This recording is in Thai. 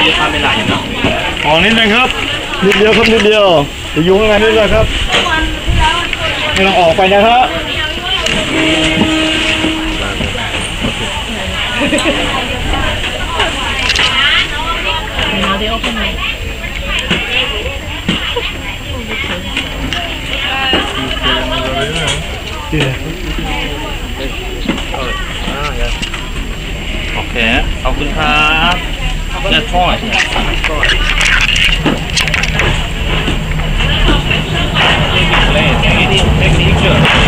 อายุความเป็นหลักอยู่เนาะออกนิดนึงครับนิดเดียวครับนิดเดียวจะยุ่งอะไรนิดเดียวครับให้เราออกไปนะครับเดี๋ยวออกไปไหนโอเคขอบคุณครับเลือดพ่อใช่ไหมLet's get it.